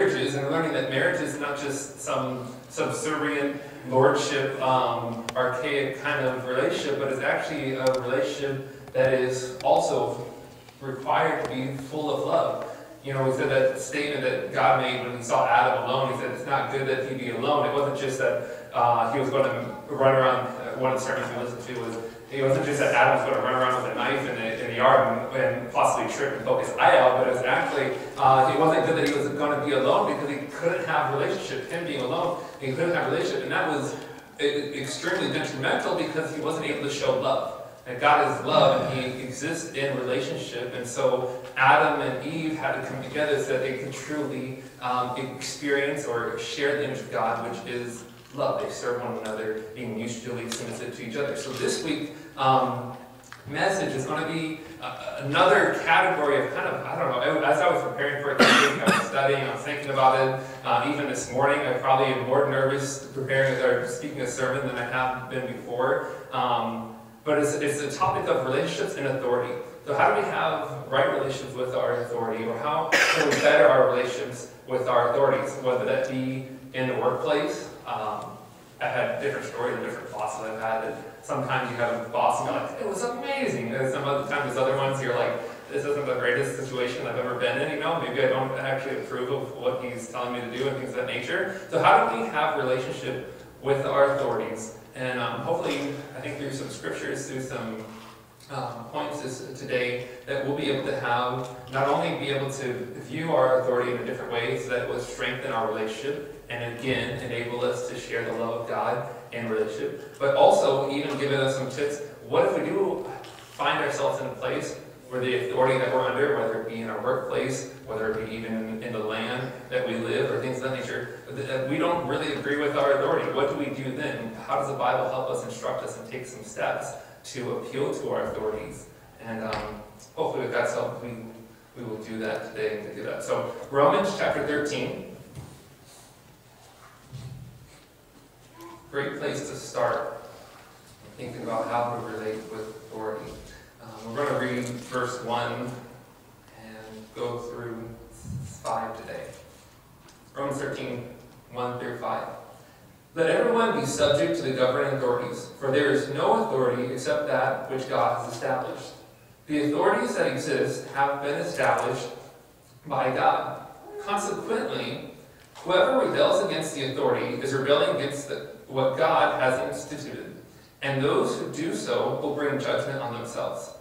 marriages, and we're learning that marriage is not just some subservient lordship, archaic kind of relationship, but it's actually a relationship that is also required to be full of love. You know, we said that statement that God made when he saw Adam alone. He said it's not good that he be alone. It wasn't just that he was going to run around. One of the sermons we listened to was it wasn't just that Adam was going to run around with a knife in the yard and possibly trip and poke his eye out, but it was actually it wasn't good that he was going to be alone because he couldn't have a relationship. Him being alone, he couldn't have a relationship, and that was extremely detrimental because he wasn't able to show love. And God is love, and he exists in relationship. And so Adam and Eve had to come together so that they could truly experience or share the image of God, which is love. They serve one another, being mutually submissive to each other. So this week's message is going to be another category of kind of, I don't know, as I was preparing for it this week, I was studying, I was thinking about it. Even this morning, I probably am more nervous preparing or speaking a sermon than I have been before. But it's the topic of relationships and authority. So how do we have right relationships with our authority? Or how can we better our relationships with our authorities? Whether that be in the workplace. I've had different stories and different bosses I've had. And sometimes you have a boss and you're like, it was amazing. And some other times there's other ones you're like, this isn't the greatest situation I've ever been in. You know, maybe I don't actually approve of what he's telling me to do and things of that nature. So how do we have relationship with our authorities? And hopefully, I think through some scriptures, through some points today, that we'll be able to have, not only be able to view our authority in a different way, so that it will strengthen our relationship, and again, enable us to share the love of God in relationship, but also even giving us some tips. What if we do find ourselves in a place where the authority that we're under, whether it be in our workplace, whether it be even in the land that we live, or things of that nature, that we don't really agree with our authority. What do we do then? How does the Bible help us, instruct us, and take some steps to appeal to our authorities? And hopefully with God's help, we will do that today and do that. So Romans chapter 13. Great place to start thinking about how to relate with authority. We're going to read verse 1 and go through 5 today. Romans 13, 1 through 5. Let everyone be subject to the governing authorities, for there is no authority except that which God has established. The authorities that exist have been established by God. Consequently, whoever rebels against the authority is rebelling against what God has instituted, and those who do so will bring judgment on themselves.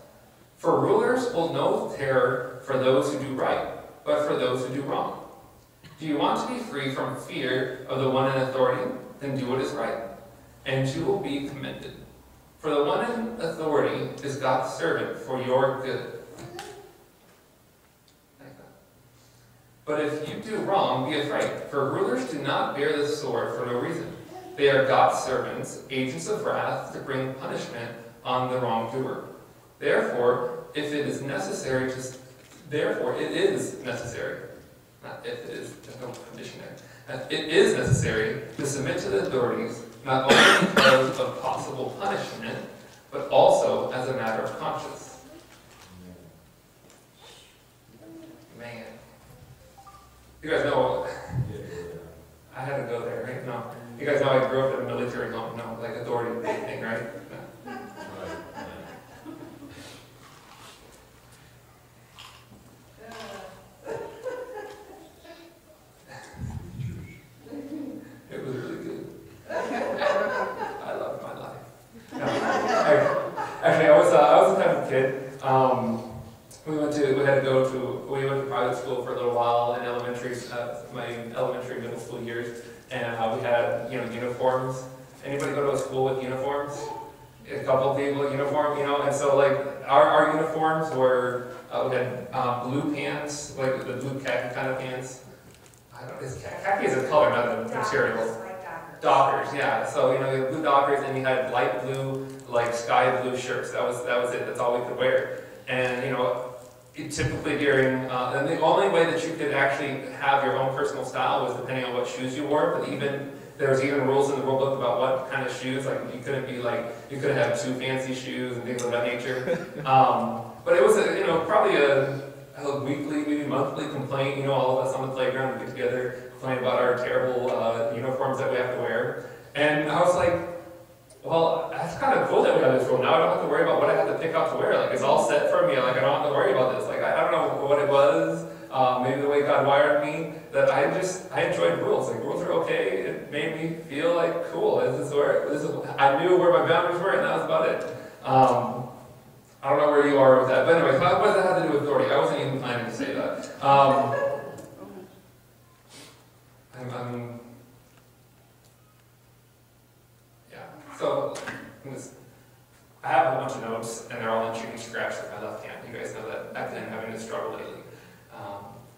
For rulers hold no terror for those who do right, but for those who do wrong. Do you want to be free from fear of the one in authority? Then do what is right, and you will be commended. For the one in authority is God's servant for your good. But if you do wrong, be afraid, for rulers do not bear the sword for no reason. They are God's servants, agents of wrath, to bring punishment on the wrongdoer. It is necessary to submit to the authorities, not only because of possible punishment, but also as a matter of conscience. Man. You guys know, I had to go there, right? No. You guys know I grew up in a military home, no, like authority thing, right? No. It was really good. I loved my life. No, actually, I was a type of kid. We went to private school for a little while in elementary, middle school years. And we had, uniforms. Anybody go to a school with uniforms? A couple of people, uniform, And so, our uniforms were, we had blue pants, like the blue khaki kind of pants. Khaki is a color, not the material. Dockers, yeah. So, you had blue dockers, and you had light blue, sky blue shirts. That was it. That's all we could wear. And, typically and the only way that you could actually have your own personal style was depending on what shoes you wore, but there was even rules in the rule book about what kind of shoes, you couldn't have too fancy shoes and things of that nature. But it was, probably a a weekly, maybe monthly complaint, you know, all of us on the playground would get together, complain about our terrible uniforms that we have to wear. And I was like, well, that's kind of cool that we have this rule. Now I don't have to worry about what I have to pick out to wear. Like, it's all set for me. Like, I don't have to worry about this. Like, I don't know what it was, maybe the way God wired me, that I enjoyed rules. Like, rules are okay. It made me feel like, cool. This is I knew where my boundaries were, and that was about it. I don't know where you are with that, but anyway, what does that have to do with authority? I wasn't even planning to say that. So I have a bunch of notes, and they're all in chicken scratch with my left hand. You guys know that I've been having a struggle lately.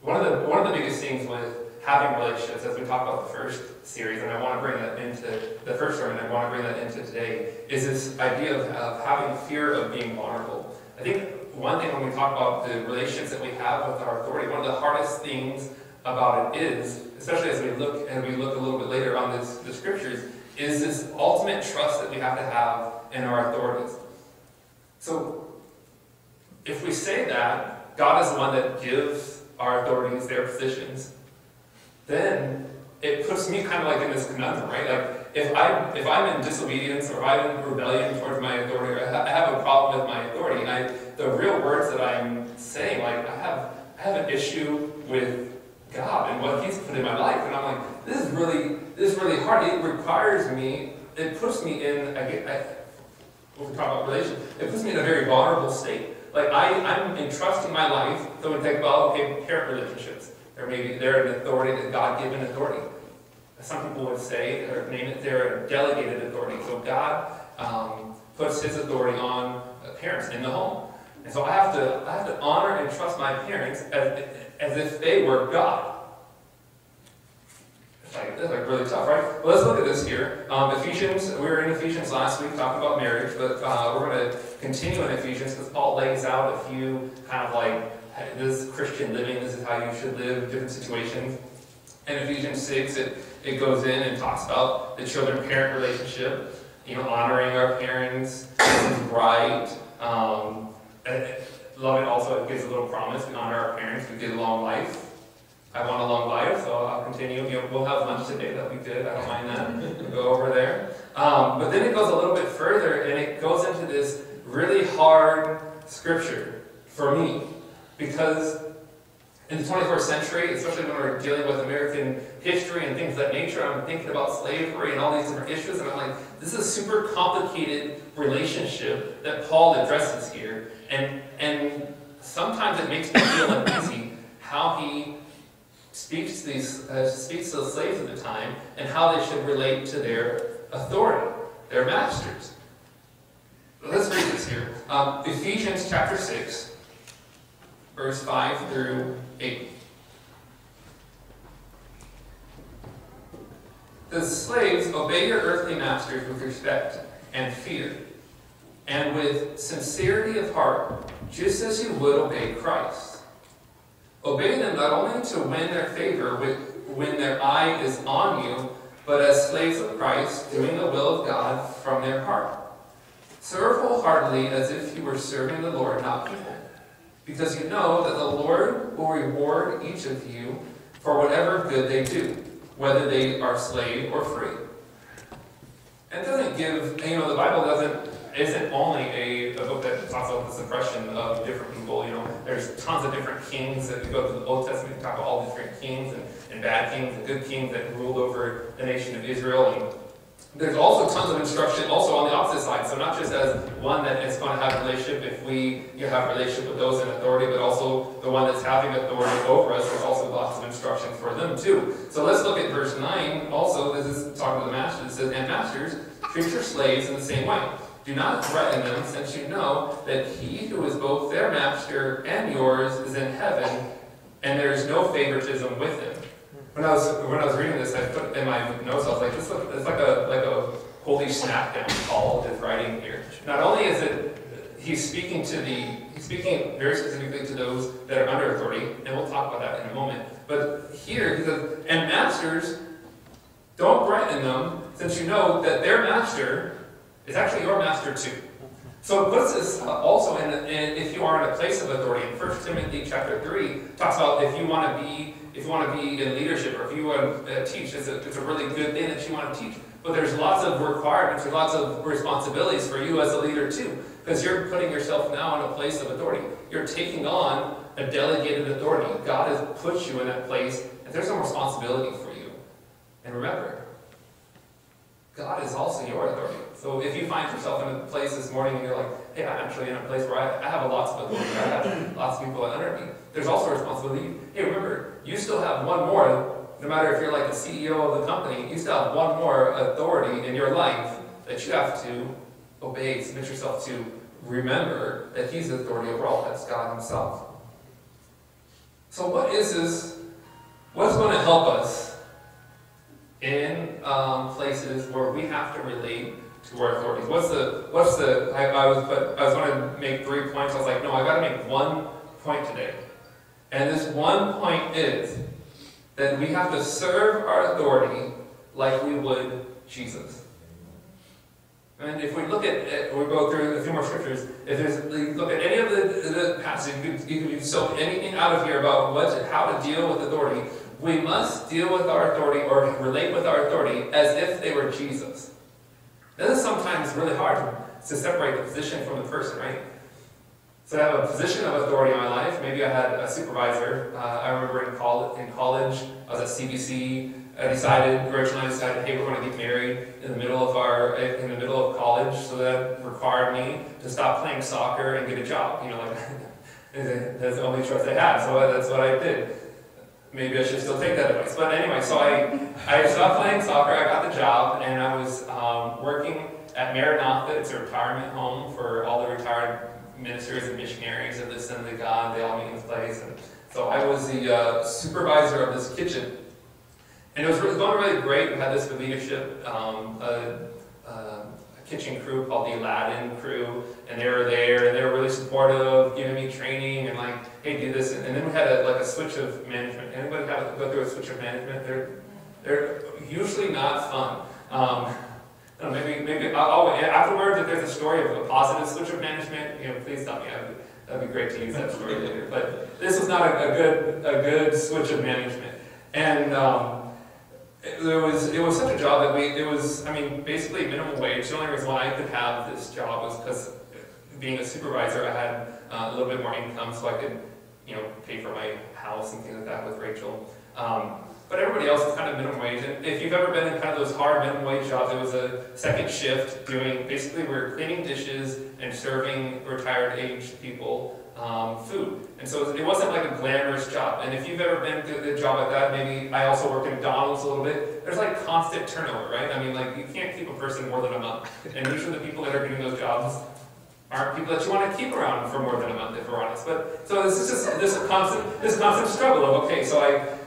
One of the biggest things with having relationships, as we talked about the first series, and I want to bring that into the first sermon, I want to bring that into today, is this idea of having fear of being vulnerable. I think one thing when we talk about the relationships that we have with our authority, one of the hardest things about it is, especially as we look, and we look a little bit later on the scriptures, is this ultimate trust that we have to have in our authorities. So, if we say that God is the one that gives our authorities their positions, then it puts me kind of like in this conundrum, right? Like, if I'm in disobedience, or if I'm in rebellion towards my authority, or I have a problem with my authority, the real words that I'm saying, like, I have an issue with God and what He's put in my life, and I'm like, this is really hard. It requires me, it puts me in, when we talk about relation, it puts me in a very vulnerable state. Like, I'm entrusting my life, so we think, well, okay, parent relationships. Or maybe they're an authority, that God-given authority. Some people would say, or name it, they're a delegated authority. So God puts His authority on parents in the home. And so I have to honor and trust my parents as if they were God. It's like, that's like really tough, right? Well, let's look at this here. Ephesians, we were in Ephesians last week talking about marriage, but we're going to continue in Ephesians because Paul lays out a few kind of like, this is Christian living, this is how you should live, different situations. In Ephesians 6, it goes in and talks about the children-parent relationship, you know, honoring our parents, this is right. Love it also, it gives a little promise, we honor our parents, we get a long life. I want a long life, so I'll continue. You know, we'll have lunch today, that'll be good, I don't mind that. We'll go over there. But then it goes a little bit further, and it goes into this really hard scripture for me. Because in the 21st century, especially when we're dealing with American history and things of that nature, I'm thinking about slavery and all these different issues, and I'm like, this is a super complicated relationship that Paul addresses here. And sometimes it makes me feel uneasy how he speaks to the slaves of the time and how they should relate to their authority, their masters. Let's read this here. Ephesians chapter 6. Verse 5 through 8. The slaves, obey your earthly masters with respect and fear, and with sincerity of heart, just as you would obey Christ. Obey them not only to win their favor when their eye is on you, but as slaves of Christ, doing the will of God from their heart. Serve wholeheartedly as if you were serving the Lord, not people. Because you know that the Lord will reward each of you for whatever good they do, whether they are slave or free. And it doesn't give, you know, the Bible isn't only a book that talks about the suppression of different people. You know, there's tons of different kings that we go to the Old Testament and talk about all the different kings and bad kings and good kings that ruled over the nation of Israel. And there's also tons of instruction also on the opposite side. So not just as one that is going to have a relationship if you have a relationship with those in authority, but also the one that's having authority over us, there's also lots of instruction for them too. So let's look at verse 9. Also, this is talking to the masters. It says, and masters, treat your slaves in the same way. Do not threaten them, since you know that he who is both their master and yours is in heaven, and there is no favoritism with him. When I was reading this, I put in my notes, I was like, it's like a holy smackdown Paul is writing here. Not only is it he's speaking very specifically to those that are under authority, and we'll talk about that in a moment. But here he says, and masters, don't threaten them, since you know that their master is actually your master too. So it puts us also in if you are in a place of authority. In 1 Timothy chapter 3 talks about if you want to be in leadership, or if you want to teach, it's a really good thing that you want to teach. But there's lots of requirements, there's lots of responsibilities for you as a leader too, because you're putting yourself now in a place of authority. You're taking on a delegated authority. God has put you in that place, and there's some responsibility for you. And remember, God is also your authority. So if you find yourself in a place this morning and you're like, hey, I'm actually in a place where I have lots of authority, I have lots of people under me, there's also responsibility. Hey, remember, you still have one more, no matter if you're like the CEO of the company, you still have one more authority in your life that you have to obey, submit yourself to. Remember that he's the authority overall, that's God himself. So what is this? What's going to help us in places where we have to relate to our authorities? I was going to make 3 points. I was like, no, I got to make 1 point today. And this 1 point is that we have to serve our authority like we would Jesus. And if we look at it, we'll go through a few more scriptures. If you look at any of the passage, you can soak anything out of here about how to deal with authority. We must deal with our authority or relate with our authority as if they were Jesus. This is sometimes really hard to separate the position from the person, right? So I have a position of authority in my life. Maybe I had a supervisor. I remember in college, I was at CBC. Rachel and I decided, hey, we're going to get married in the middle of college. So that required me to stop playing soccer and get a job. You know, like that's the only choice I had. So that's what I did. Maybe I should still take that advice. But anyway, so I stopped playing soccer. I got the job, and I was working at Maranatha. It's a retirement home for all the retired ministers and missionaries of the Son of God. They all meet in this place. And so I was the supervisor of this kitchen. And it was going really great. We had this leadership, a kitchen crew called the Aladdin crew, and they were there, and they were really supportive, giving me training, and like, hey, do this. And then we had a switch of management. Anybody have go through a switch of management? They're usually not fun. Afterwards, if there's a story of a positive switch of management, you know, please tell me. That'd be great to use that story later. But this was not a good switch of management, and. It was such a job that basically minimum wage. The only reason why I could have this job was because being a supervisor, I had a little bit more income, so I could, pay for my house and things like that with Rachel. But everybody else is kind of minimum wage. And if you've ever been in kind of those hard minimum wage jobs, it was a second shift basically we were cleaning dishes and serving retired aged people food. And so it wasn't like a glamorous job. And if you've ever been through a job like that, maybe I also work at McDonald's a little bit, there's like constant turnover, right? I mean, like you can't keep a person more than a month. And usually the people that are getting those jobs aren't people that you want to keep around for more than a month, if we're honest. But so this is just this constant struggle of, okay, so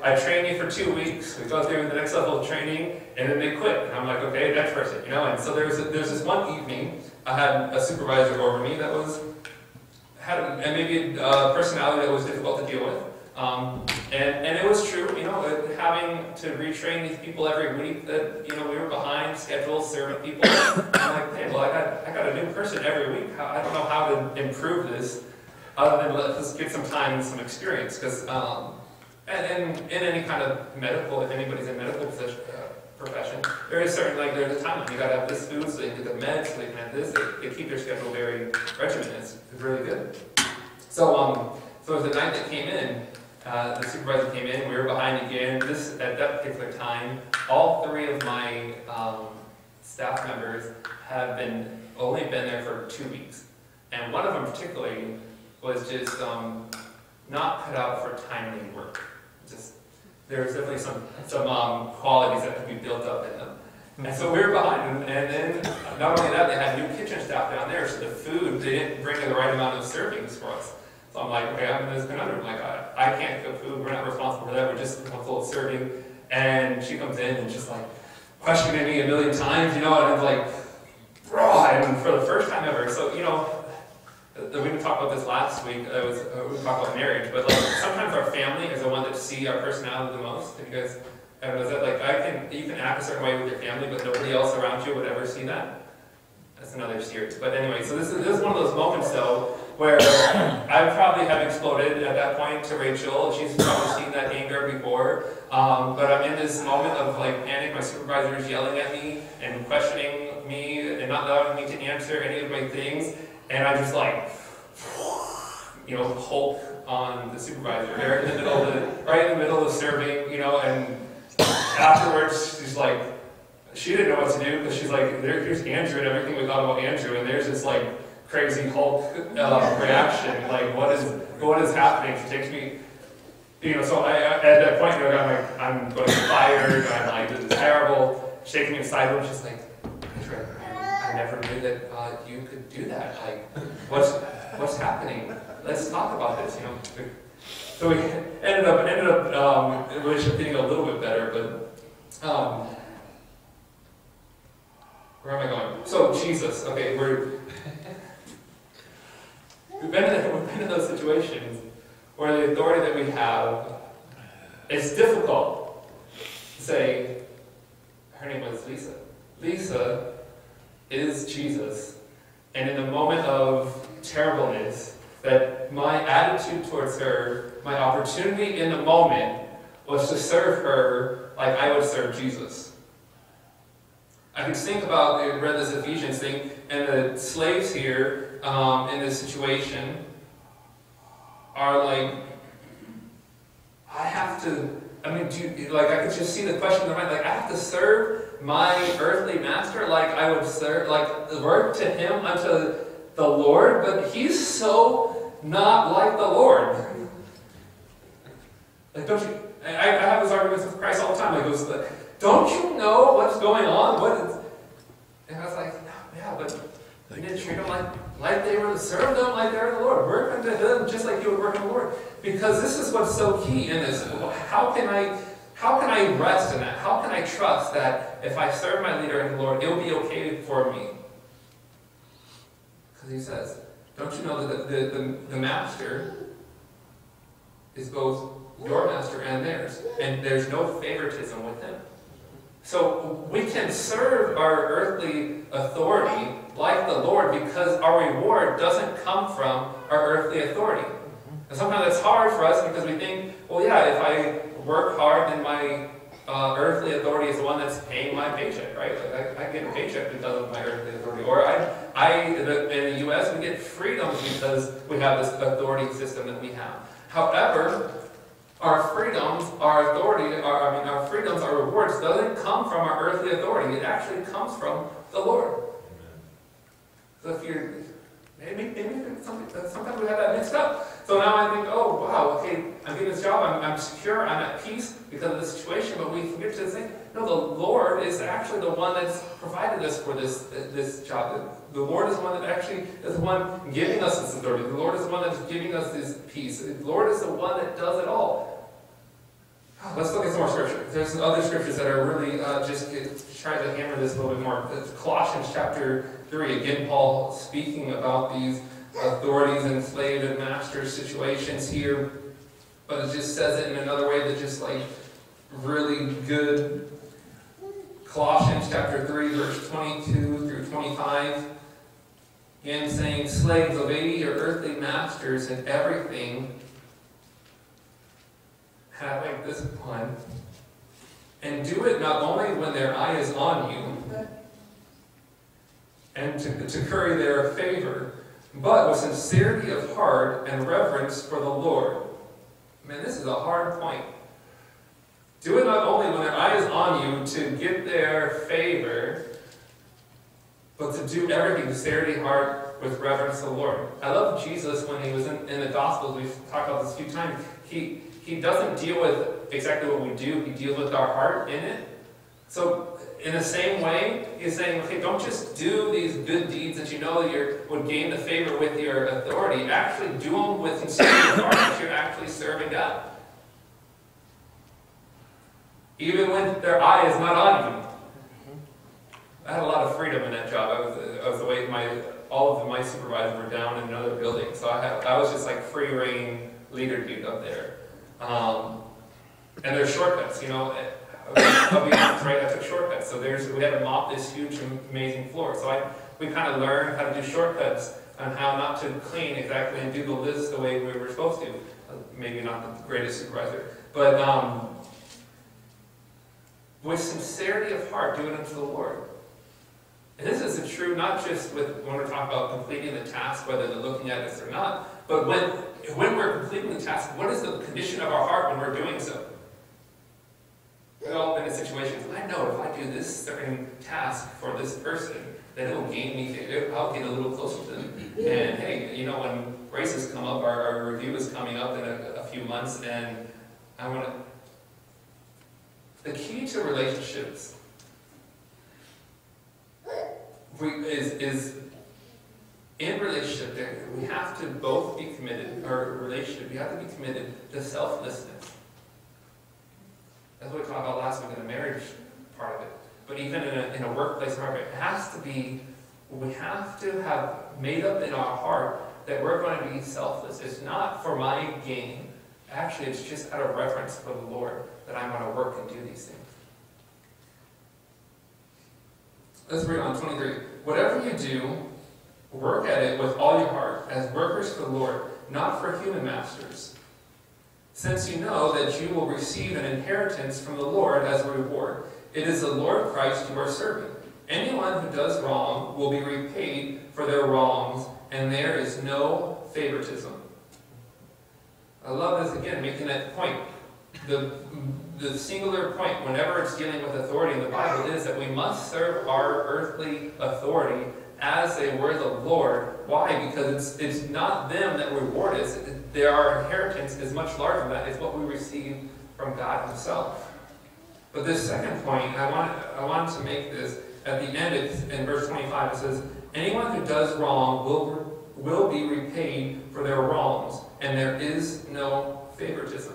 I train you for 2 weeks, we go through the next level of training, and then they quit. And I'm like, okay, next person, And so there's this one evening, I had a supervisor over me that had a personality that was difficult to deal with. And it was true, having to retrain these people every week that, we were behind schedule serving people. I'm like, hey, well, I got a new person every week. I don't know how to improve this other than let's get some time and some experience. Because and in any kind of medical, if anybody's in medical profession, there is certain, there's a timeline. You got to have this food so they can get the meds, so they can have this. They keep their schedule very regimented. It's really good. So the night that came in, the supervisor came in, we were behind again. At that particular time, all three of my staff members had only been there for 2 weeks. And one of them particularly was just not cut out for timely work. There's definitely some qualities that could be built up in them. And so we were behind them, and then not only that, they had new kitchen staff down there, so the food, they didn't bring in the right amount of servings for us. So I'm like, okay, I'm in this conundrum. Like, I can't cook food. We're not responsible for that. We're just comfortable with serving. And she comes in and just like questioning me a million times, and I'm like, bro, and for the first time ever. So, we even talked about this last week. We talked about marriage, but sometimes our family is the one that see our personality the most. And you guys ever noticed that? You can act a certain way with your family, but nobody else around you would ever see that. That's another series. But anyway, so this is one of those moments, though, where I probably have exploded at that point to Rachel. She's probably seen that anger before. But I'm in this moment of like panic. My supervisor is yelling at me and questioning me and not allowing me to answer any of my things. And I'm just like, you know, Hulk on the supervisor there in the middle of the, right in the middle of serving, you know, and afterwards she's like, she didn't know what to do, because she's like, here's Andrew and everything we thought about Andrew, and there's this like crazy Hulk reaction, like what is happening? She takes me, you know, so I, at that point, you know, I'm like, I'm going to be fired, I'm like, this is terrible. She takes me inside room, she's like, I never knew that you could do that. Like, what's happening? Let's talk about this, you know. So we ended up the relationship being a little bit better, but where am I going? So Jesus, okay, we've been in those situations where the authority that we have, it's difficult to say. Her name was Lisa. Lisa is Jesus, and in the moment of terribleness, that my attitude towards her, my opportunity in the moment, was to serve her like I would serve Jesus. I could think about, I read this Ephesians thing, and the slaves here in this situation are like, I have to, I mean, like I could just see the question in their mind, like I have to serve my earthly master like I would serve, like work to him unto the Lord, but he's so not like the Lord. Like, don't you, I have those arguments with Christ all the time. Like, it was like, don't you know what's going on? What is, and I was like, no, yeah, but you didn't treat them like they were, serve them like they were the Lord. Work unto them just like you would work unto the Lord. Because this is what's so key in this. How can I rest in that? How can I trust that if I serve my leader in the Lord, it'll be okay for me? He says, don't you know that the master is both your master and theirs, and there's no favoritism with him. So we can serve our earthly authority like the Lord, because our reward doesn't come from our earthly authority. And sometimes that's hard for us because we think, well, yeah, if I work hard, then my earthly authority is the one that's paying my paycheck, right? Like I get a paycheck because of my earthly authority. Or in the U.S., we get freedom because we have this authority system that we have. However, our freedoms, our rewards, doesn't come from our earthly authority. It actually comes from the Lord. So if you're, maybe sometimes we have that mixed up. So now I think, oh, wow, okay, I'm getting this job, I'm secure, I'm at peace because of the situation, but we forget to think, no, the Lord is actually the one that's provided us for this job. The Lord is the one that actually is the one giving us this authority. The Lord is the one that's giving us this peace. The Lord is the one that does it all. Let's look at some more scripture. There's some other scriptures that are really just trying to hammer this a little bit more. It's Colossians chapter 3. Again, Paul speaking about these authorities and slave and master situations here, but it just says it in another way that just like really good. Colossians chapter 3, verse 22 through 25, again saying, slaves, obey your earthly masters in everything, having discipline, and do it not only when their eye is on you, and to curry their favor, but with sincerity of heart and reverence for the Lord. Man, this is a hard point. Do it not only when their eye is on you to get their favor, but to do everything with sincerity of heart with reverence to the Lord. I love Jesus when he was in the Gospels. We've talked about this a few times. He doesn't deal with exactly what we do. He deals with our heart in it. So in the same way, he's saying, okay, don't just do these good deeds that you know would gain the favor with your authority. Actually do them with sincerity of heart that you're actually serving God. Even when their eye is not on you. I had a lot of freedom in that job. I was away, all of my supervisors were down in another building. So I was just like free reign leader dude up there. And there's shortcuts, you know. I took shortcuts. So we had to mop this huge, amazing floor. So I we kind of learn how to do shortcuts on how not to clean exactly and do the list the way we were supposed to. Maybe not the greatest supervisor, but with sincerity of heart, do it unto the Lord. And this is true not just with when we're talking about completing the task, whether they're looking at us or not, but when we're completing the task, what is the condition of our heart when we're doing so? We've all been in situations. I know if I do this certain task for this person, then it will gain me. I'll get a little closer to them. And hey, you know, when races come up, our review is coming up in a few months, and I want to. The key to relationships is in relationship there. We have to both be committed, or relationship. You have to be committed to selflessness. That's what we talked about last week in the marriage part of it. But even in a workplace environment, it has to be, we have to have made up in our heart that we're going to be selfless. It's not for my gain. Actually, it's just out of reverence for the Lord that I'm going to work and do these things. Let's read on 23. Whatever you do, work at it with all your heart, as workers for the Lord, not for human masters, since you know that you will receive an inheritance from the Lord as a reward. It is the Lord Christ you are serving. Anyone who does wrong will be repaid for their wrongs, and there is no favoritism. I love this, again, making that point. The singular point, whenever it's dealing with authority in the Bible, is that we must serve our earthly authority as they were the Lord. Why? Because it's not them that reward us. Our inheritance is much larger than that. It's what we receive from God himself. But this second point, I wanted to make this. At the end, it's in verse 25, it says, anyone who does wrong will be repaid for their wrongs, and there is no favoritism.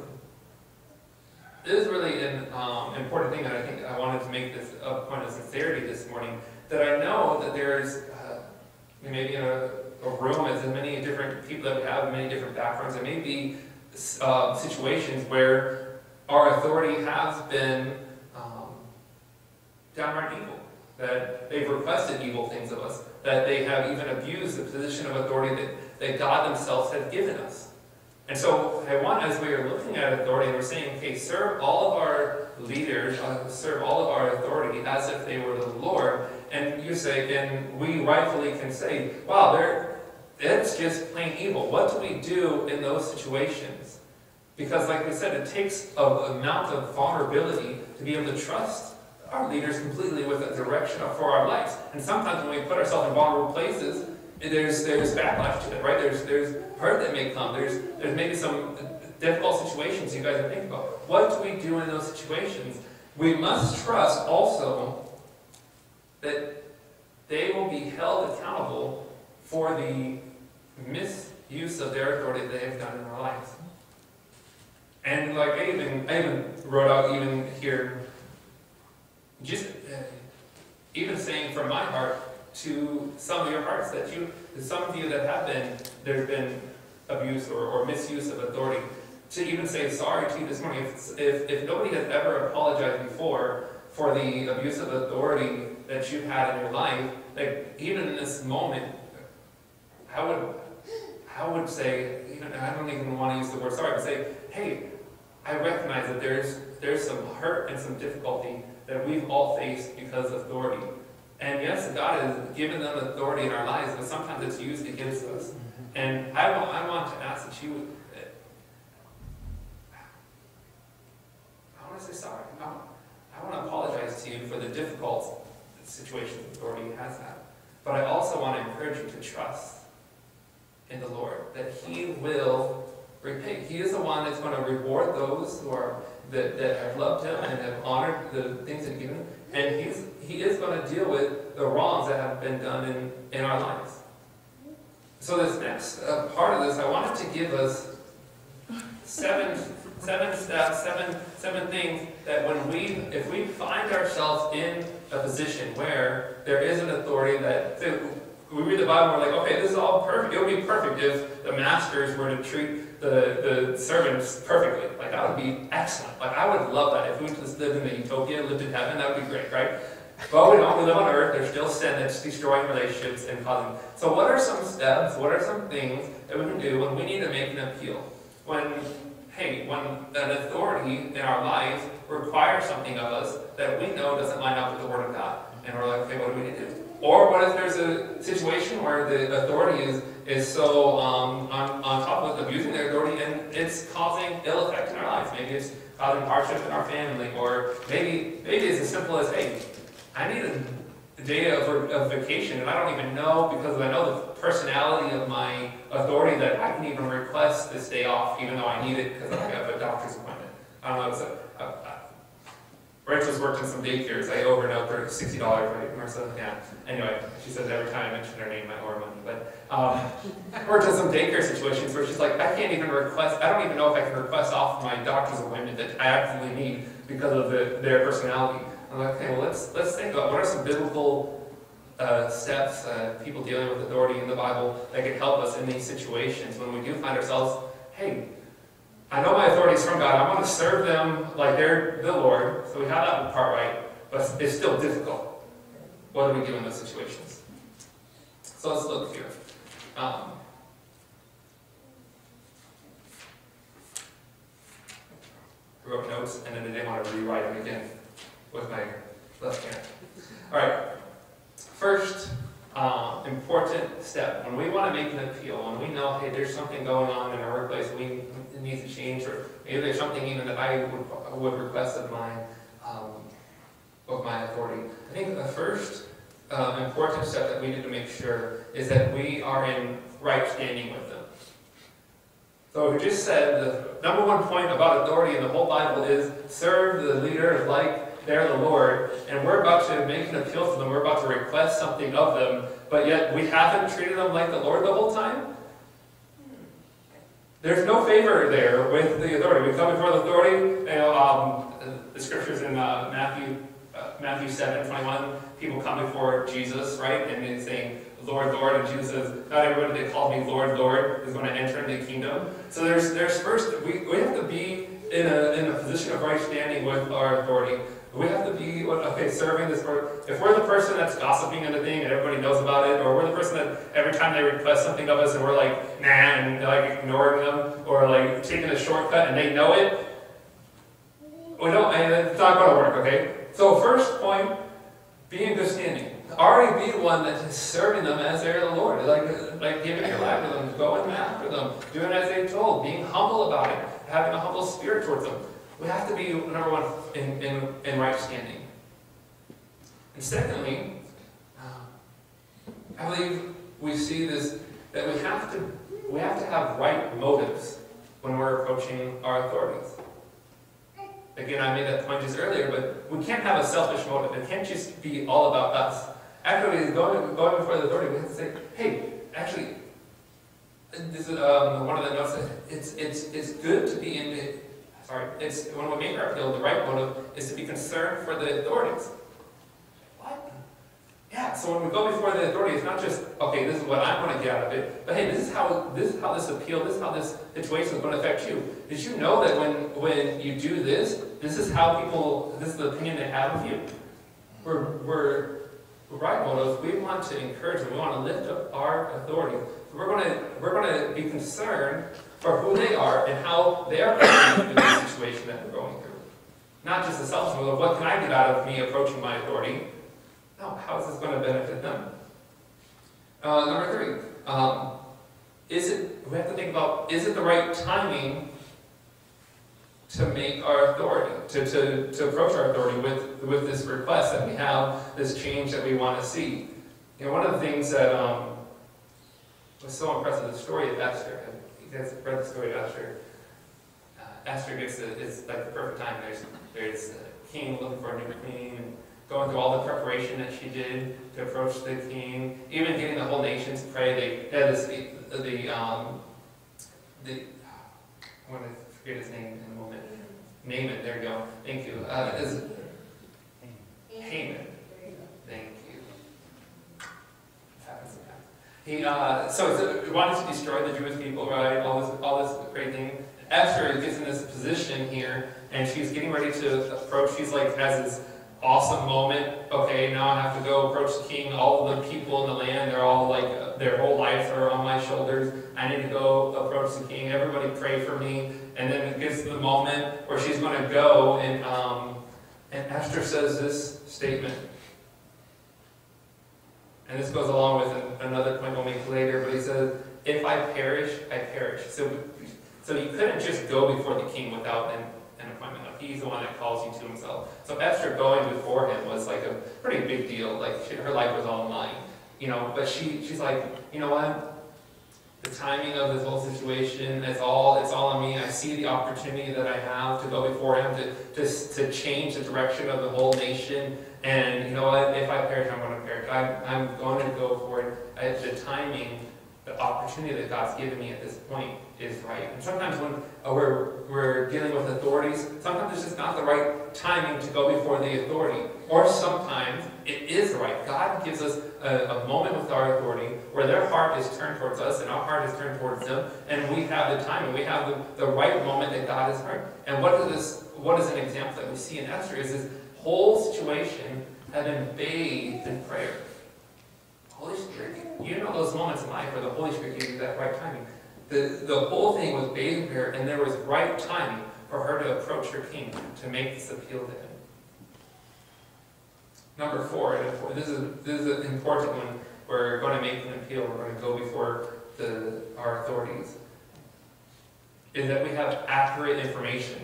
This is really an important thing that I think I wanted to make this a point of sincerity this morning, that I know that there's maybe a room as many different people that we have, many different backgrounds, there may be situations where our authority has been downright evil, that they've requested evil things of us, that they have even abused the position of authority that God themselves has given us. And so I want, as we are looking at authority, we're saying, okay, serve all of our leaders, serve all of our authority as if they were the Lord. And you say, and we rightfully can say, wow, that's just plain evil. What do we do in those situations? Because like we said, it takes an amount of vulnerability to be able to trust our leaders completely with a direction for our lives. And sometimes when we put ourselves in vulnerable places, there's backlash to it, right? There's hurt that may come. There's maybe some difficult situations you guys are thinking about. What do we do in those situations? We must trust also that they will be held accountable for the misuse of their authority that they have done in their lives. And like I even wrote out even here, just even saying from my heart to some of your hearts that some of you that have been, there's been abuse or misuse of authority, to even say sorry to you this morning. If nobody has ever apologized before for the abuse of authority that you've had in your life, like even in this moment, I would say, you know, I don't even want to use the word sorry, but say, hey, I recognize that there's some hurt and some difficulty that we've all faced because of authority. And yes, God has given them authority in our lives, but sometimes it's used against us. And I want to ask that you would, I want to say sorry. I want to apologize to you for the difficult situation authority has had. But I also want to encourage you to trust in the Lord, that he will repay. He is the one that's going to reward those who are that have loved him and have honored the things that he's given him. And he is going to deal with the wrongs that have been done in our lives. So this next part of this, I wanted to give us seven things that when if we find ourselves in a position where there is an authority that we read the Bible, we're like, okay, this is all perfect. It would be perfect if the masters were to treat the servants perfectly. Like, that would be excellent. Like, I would love that. If we just lived in a utopia, lived in heaven, that would be great, right? But we don't live on earth. There's still sin that's destroying relationships and causing. So what are some steps, what are some things that we can do when we need to make an appeal? When an authority in our lives requires something of us that we know doesn't line up with the Word of God. And we're like, okay, what do we need to do? Or what if there's a situation where the authority is so on top of abusing their authority and it's causing ill effects in our lives. Maybe it's causing hardship in our family, or maybe it's as simple as, hey, I need a day of vacation and I don't even know, because I know the personality of my authority that I can even request this day off even though I need it because I have a doctor's appointment. I don't know, it's Rachel's worked in some daycares. I overnote her $60 right, or something. Yeah. Anyway, she says every time I mention her name, I owe her money. But worked in some daycare situations where she's like, I can't even request. I don't even know if I can request off my doctor's appointment that I absolutely need because of their personality. I'm like, okay, well, let's think about what are some biblical steps people dealing with authority in the Bible that can help us in these situations when we do find ourselves, hey, I know my authority is from God. I want to serve them like they're the Lord. So we have that part right, but it's still difficult. What do we do in those situations? So let's look here. I wrote notes, and then I didn't want to rewrite them again with my left hand. All right. First important step. When we want to make an appeal, when we know, hey, there's something going on in our workplace, we needs to change, or maybe there's something even that I would request of my authority. I think the first important step that we need to make sure is that we are in right standing with them. So we just said the number one point about authority in the whole Bible is serve the leader like they're the Lord, and we're about to make an appeal to them, we're about to request something of them, but yet we haven't treated them like the Lord the whole time? There's no favor there with the authority. We come before the authority. You know, the scriptures in Matthew 7:21. People come before Jesus, right, and they saying, "Lord, Lord," and Jesus says, "Not everybody that calls me Lord, Lord is going to enter into the kingdom." So there's first we have to be in a position of right standing with our authority. We have to be serving this word. If we're the person that's gossiping on the thing and everybody knows about it, or we're the person that every time they request something of us and we're like, nah, and like ignoring them, or like taking a shortcut and they know it, we don't, and it's not going to work, okay? So first point, be in good standing. Already be one that is serving them as they're the Lord. Like giving your life to them, going after them, doing as they're told, being humble about it, having a humble spirit towards them. We have to be, number one, in right standing. And secondly, I believe we see this, that we have to have right motives when we're approaching our authorities. Again, I made that point just earlier, but we can't have a selfish motive. It can't just be all about us. Actually, going before the authority, we have to say, hey, actually, this is one of the notes that it's good to be in. When we make our appeal, the right motive is to be concerned for the authorities. What? Yeah, so when we go before the authority, it's not just, okay, this is what I want to get out of it, but hey, this is how this appeal, this is how this situation is going to affect you. Did you know that when you do this, this is the opinion they have of you? We're right motives, we want to encourage them, we want to lift up our authority. So we're going to be concerned for who they are and how they are in the situation that we're going through. Not just the selfish motive, what can I get out of me approaching my authority? No, how is this going to benefit them? Number three, we have to think about, is it the right timing to make our authority, to approach our authority with this request that we have, this change that we want to see? You know, one of the things that was so impressive, the story of Esther. You guys have read the story of Esther. Esther is like the perfect time. There's a king looking for a new queen, and going through all the preparation that she did to approach the king, even getting the whole nation to pray. They had I'm going to forget his name in a moment. Naaman, there you go. Thank you. Haman. Thank you. He wanted to destroy the Jewish people, right? All this great thing. Esther gets in this position here, and she's getting ready to approach. She's like, has this awesome moment. Okay, now I have to go approach the king. All of the people in the land, they're all like, their whole lives are on my shoulders. I need to go approach the king. Everybody pray for me. And then it gets to the moment where she's going to go, and Esther says this statement. And this goes along with another point we'll make later, but he says, if I perish, I perish. So you couldn't just go before the king without an appointment. He's the one that calls you to himself. So Esther going before him was like a pretty big deal. Like her life was all mine, you know. But she's like, you know what? The timing of this whole situation, it's all on me. I see the opportunity that I have to go before him to change the direction of the whole nation. And you know what? If I perish, I'm going to perish. I'm going to go for it. The timing, the opportunity that God's given me at this point is right. And sometimes when we're dealing with authorities, sometimes it's just not the right timing to go before the authority. Or sometimes it is right. God gives us a moment with our authority where their heart is turned towards us and our heart is turned towards them, and we have the timing. We have the right moment that God is right. And what is an example that we see in Esther is this whole situation had been bathed in prayer. Holy Spirit, you know those moments in life where the Holy Spirit gave you that right timing. The whole thing was bathed in prayer, and there was right timing for her to approach her king to make this appeal to him. Number four, and this is an important one. We're going to make an appeal. We're going to go before our authorities. Is that we have accurate information.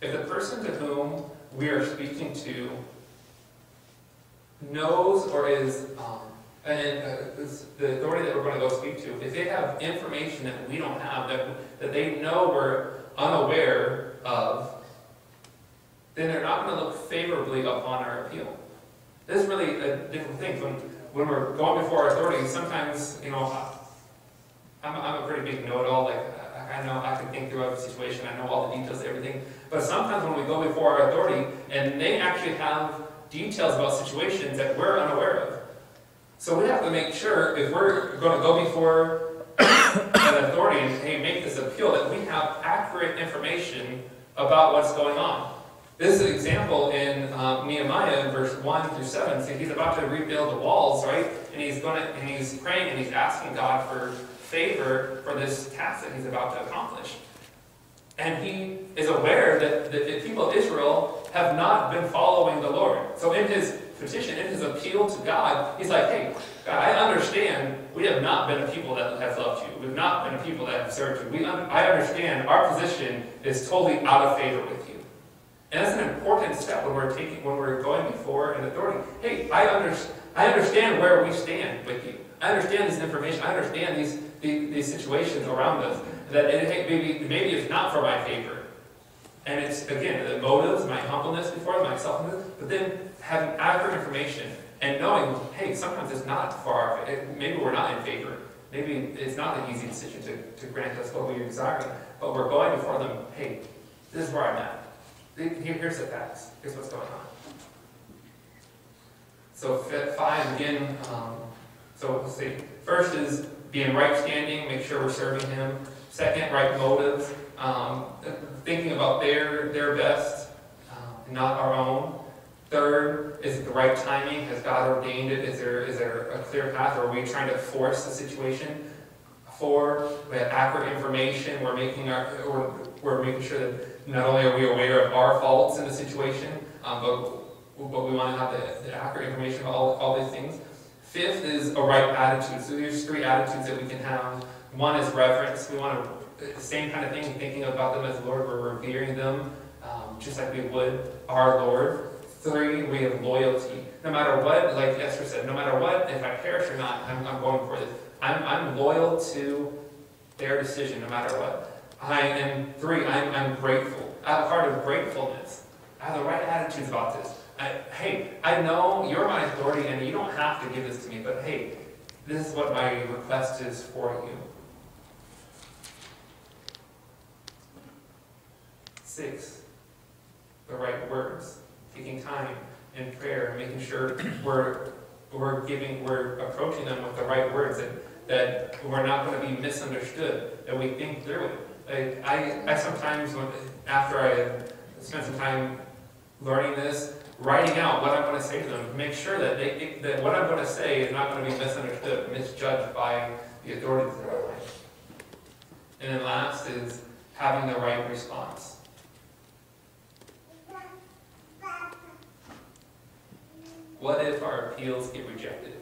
If the person to whom we are speaking to knows or is the authority that we're going to go speak to, if they have information that we don't have, that they know we're unaware of, then they're not going to look favorably upon our appeal. This is really a different thing. When we're going before our authorities, sometimes, you know, I'm a pretty big know-it-all. Like, I know, I can think through every situation. I know all the details, everything. But sometimes when we go before our authority, and they actually have details about situations that we're unaware of. So we have to make sure, if we're going to go before an authority and hey, make this appeal, that we have accurate information about what's going on. This is an example in Nehemiah, in verse 1 through 7. So he's about to rebuild the walls, right? And he's praying and he's asking God for favor for this task that he's about to accomplish. And he is aware that the people of Israel have not been following the Lord. So in his petition, in his appeal to God, he's like, hey, God, I understand we have not been a people that have loved you. We've not been a people that have served you. I understand our position is totally out of favor with you. And that's an important step when we're going before an authority. Hey, I understand where we stand with you. I understand this information. I understand these situations around us. That maybe it's not for my favor. And it's, again, the motives, my humbleness before, my selflessness, but then having accurate information and knowing, hey, sometimes it's not for our favor. Maybe we're not in favor. Maybe it's not an easy decision to grant us what we desire, but we're going before them, hey, this is where I'm at. Here's the facts. Here's what's going on. So 5, again, so let's see. First is be in right standing, make sure we're serving him. Second, right motives, thinking about their best, not our own. Third, is it the right timing? Has God ordained it? Is there a clear path? Or are we trying to force the situation? 4, we have accurate information. We're making sure that not only are we aware of our faults in the situation, but we want to have the accurate information about all these things. 5th is a right attitude. So there's 3 attitudes that we can have. 1 is reverence. We want the same kind of thing, thinking about them as Lord. We're revering them just like we would our Lord. 3, we have loyalty. No matter what, like Esther said, no matter what, if I perish or not, I'm going for this. I'm loyal to their decision no matter what. And 3, I'm grateful. I have a heart of gratefulness. I have the right attitudes about this. Hey, I know you're my authority and you don't have to give this to me, but hey, this is what my request is for you. 6, the right words, taking time in prayer, making sure we're approaching them with the right words, that we're not going to be misunderstood, that we think through it. Like I sometimes, after I spend some time learning this, writing out what I'm going to say to them, make sure that that what I'm going to say is not going to be misunderstood, misjudged by the authorities in our life. And then last is having the right response. What if our appeals get rejected?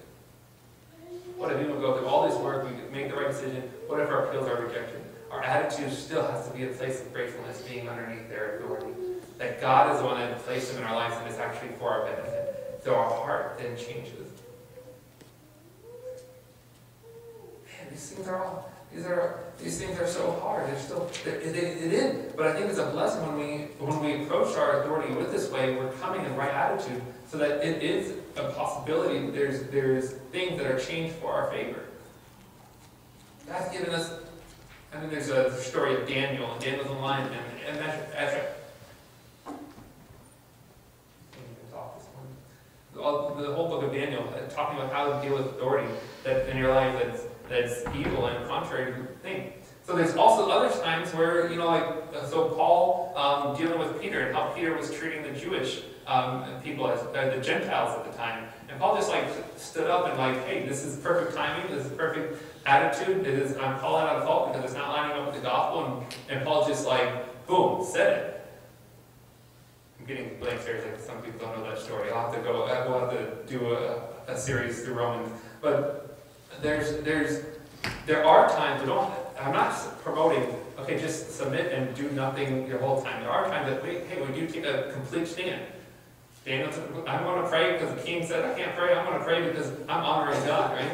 What if people go through all this work, we make the right decision, what if our appeals are rejected? Our attitude still has to be a place of gratefulness, being underneath their authority. That God is the one that placed them in our lives and it's actually for our benefit. So our heart then changes. Man, these things are all, these things are so hard. They're still, it is. But I think it's a blessing when we approach our authority with this way, we're coming in the right attitude so that it is a possibility that there's things that are changed for our favor. God's given us, I think there's a story of Daniel, and Daniel's in line, and the whole book of Daniel, talking about how to deal with authority that in your life that's evil and contrary to the thing. So there's also other times where, you know, like, so Paul dealing with Peter and how Peter was treating the Jewish people as the Gentiles at the time. And Paul just like stood up and like, hey, this is perfect timing, this is perfect attitude, it is, I'm calling out a fault because it's not lining up with the gospel. And Paul just like, boom, said it. I'm getting blank stares, like some people don't know that story. I'll have to go, we'll have to do a series through Romans. But there are times, I'm not promoting, okay, just submit and do nothing your whole time. There are times that, hey, we do take a complete stand. Daniel said, I'm going to pray because the king said, I can't pray, I'm going to pray because I'm honoring God, right?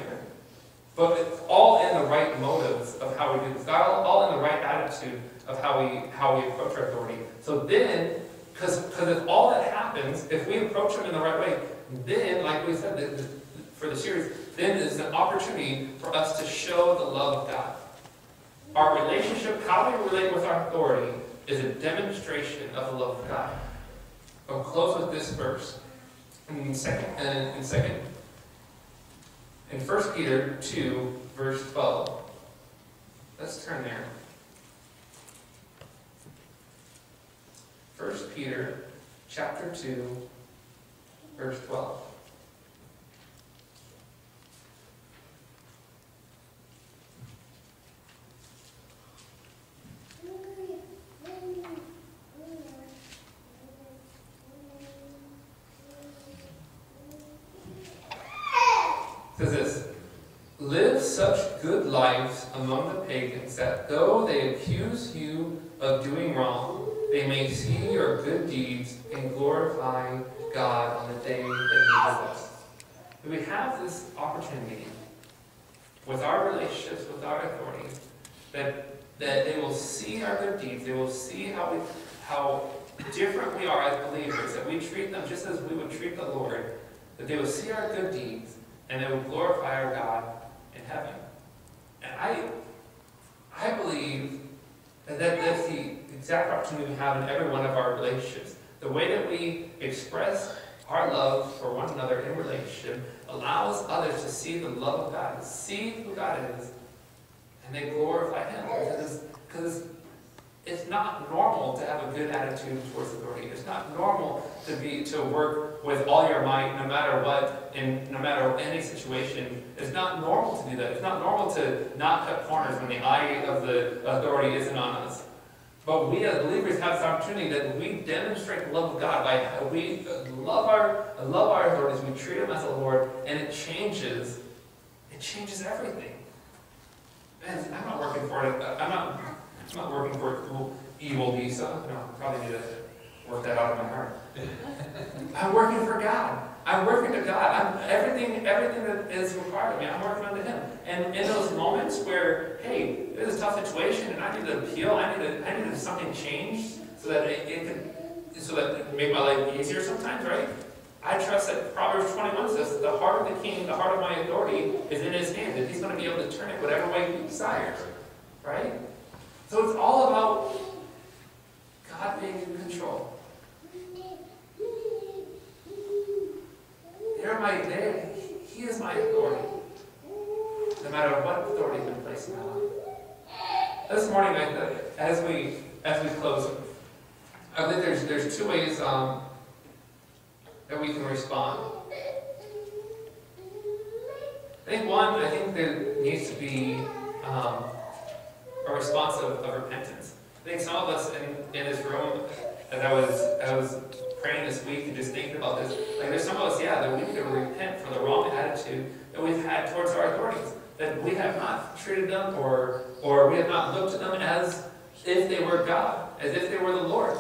But it's all in the right motives of how we do this. All in the right attitude of how we approach our authority. So then, because if all that happens, if we approach them in the right way, then, like we said for the series, then there's an opportunity for us to show the love of God. Our relationship, how we relate with our authority, is a demonstration of the love of God. I'll close with this verse. In 1 Peter 2, verse 12. Let's turn there. 1 Peter chapter 2, verse 12. It says this, live such good lives among the pagans that though they accuse you of doing wrong, they may see your good deeds and glorify God on the day that He visits. We have this opportunity with our relationships, with our authority, that they will see our good deeds. They will see how different we are as believers, that we treat them just as we would treat the Lord, that they will see our good deeds and they will glorify our God in heaven. And I believe that that's the exact opportunity we have in every one of our relationships. The way that we express our love for one another in relationship allows others to see the love of God, to see who God is, and they glorify Him. Because it's not normal to have a good attitude towards authority. It's not normal to work with all your might, no matter what, and no matter any situation. It's not normal to do that. It's not normal to not cut corners when the eye of the authority isn't on us. But we as believers have this opportunity that we demonstrate the love of God by how we love our authorities, we treat them as the Lord, and it changes everything. Man, I'm not working for it. I'm not working for evil Lisa. No, I probably need to work that out of my heart. I'm working for God. I'm working to God. Everything that is required of me, I'm working unto Him. And in those moments where, hey, this is a tough situation, and I need to appeal, I need to something changed so that it can make my life easier sometimes, right? I trust that Proverbs 21 says that the heart of the king, the heart of my authority, is in his hand, that he's going to be able to turn it whatever way he desires, right? So it's all about God being in control. He is my authority, no matter what authority has been placed in my life. This morning, as we close, I believe there's two ways that we can respond. I think one, there needs to be a response of repentance. I think some of us in this room, as I was praying this week and just thinking about this, there's some of us, that we need to repent for the wrong attitude that we've had towards our authorities, that we have not treated them or we have not looked at them as if they were God, as if they were the Lord.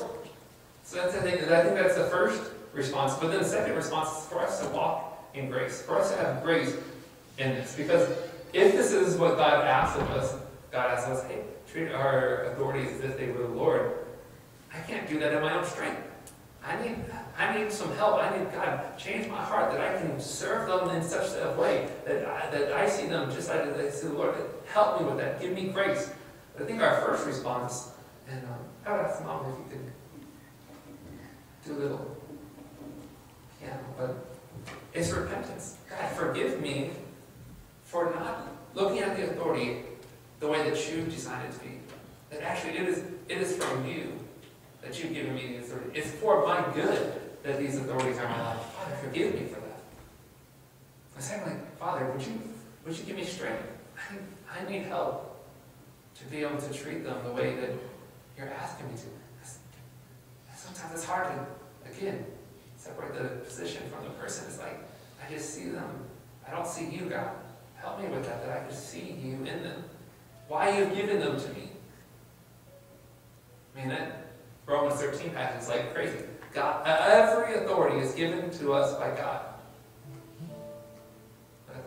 So that's, I think that's the first response. But then the second response is for us to walk in grace, for us to have grace in this. Because if this is what God asks of us, God asks us, hey, treat our authorities as if they were the Lord. I can't do that in my own strength. I need some help. I need God change my heart that I can serve them in such a way that I see them just like I see the Lord. Help me with that. Give me grace. But I think our first response, and I would ask Mom if you could do a little piano, but it's repentance. God, forgive me for not looking at the authority the way that you designed it to be. That actually it is from you that you've given me the authority. It's for my good that these authorities are in my life. Father, forgive me for that. I said, Father, would you give me strength? I need help to be able to treat them the way that you're asking me to. Sometimes it's hard to, again, separate the position from the person. It's like, I just see them. I don't see you, God. Help me with that, that I can see you in them. Why you've given them to me. I mean, that Romans 13 passage is like crazy. God, every authority is given to us by God. I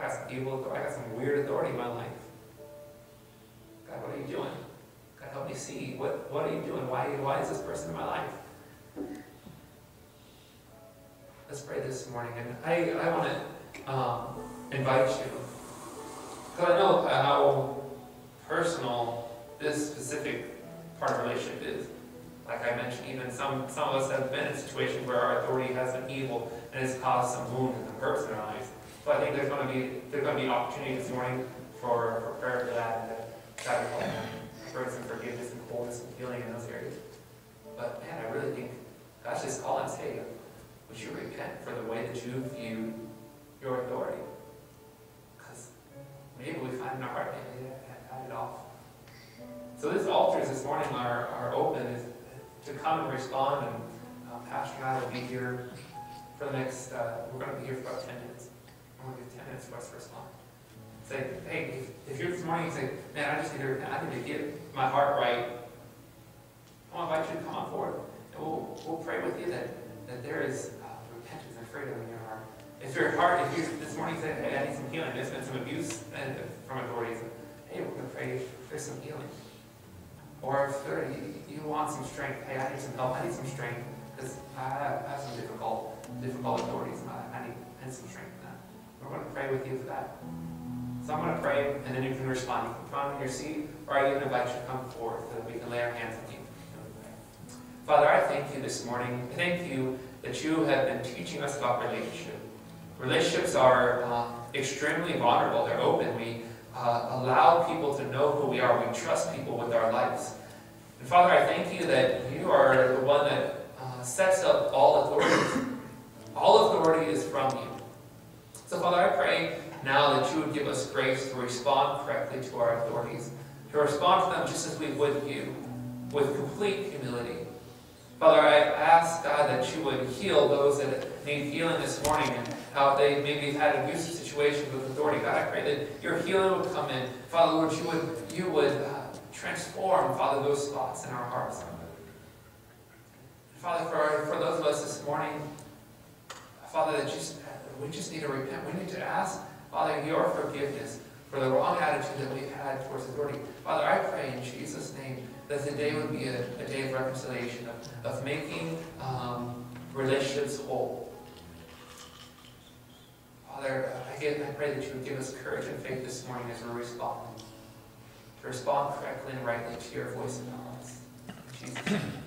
got some evil authority. I got some weird authority in my life. God, what are you doing? God, help me see. What are you doing? Why is this person in my life? Let's pray this morning. And I want to invite you. Because I know how personal this specific part of relationship is. Like I mentioned, even some of us have been in a situation where our authority has been evil and it's caused some wound and some hurts in our lives. So I think there's going to be opportunity this morning for prayer for that. God will help me bring some forgiveness and wholeness and healing in those areas. But man, I really think God's just calling us, hey, would you repent for the way that you view your authority? Because maybe we find in our heart, maybe I had it off. So these altars this morning are open to come and respond, and Pastor and I will be here for the next, we're going to be here for about 10 minutes. I'm going to give 10 minutes for us to respond. Say, hey, if you're this morning, you say, man, I just need to repent. I need to get my heart right. I want to invite you to come on forward. And we'll pray with you that there is repentance and freedom in your heart. If your heart, if you this morning say, hey, I need some healing. There's been some abuse from authorities. Hey, we're going to pray for some healing. Or if you want some strength. Hey, I need some help. I need some strength. Because I have some difficult authorities. I need some strength in that. We're going to pray with you for that. So I'm going to pray, and then you can respond. You can come on your seat, or I even invite you to come forward so that we can lay our hands on you. Father, I thank you this morning. Thank you that you have been teaching us about relationship. Relationships are extremely vulnerable. They're open. We allow people to know who we are. We trust people with our lives. And Father, I thank you that you are the one that sets up all authority. All authority is from you. So Father, I pray now that you would give us grace to respond correctly to our authorities, to respond to them just as we would you, with complete humility. Father, I ask, God, that you would heal those that need healing this morning and how they maybe have had abusive situations with authority. God, I pray that your healing would come in. Father, Lord, you would transform, Father, those spots in our hearts. Father, for those of us this morning, Father, we just need to repent. We need to ask, Father, your forgiveness for the wrong attitude that we've had towards authority. Father, I pray in Jesus' name that today would be a day of reconciliation, of making relationships whole. Father, I pray that you would give us courage and faith this morning as we're responding, to respond correctly and rightly to your voice in our lives. In Jesus' name.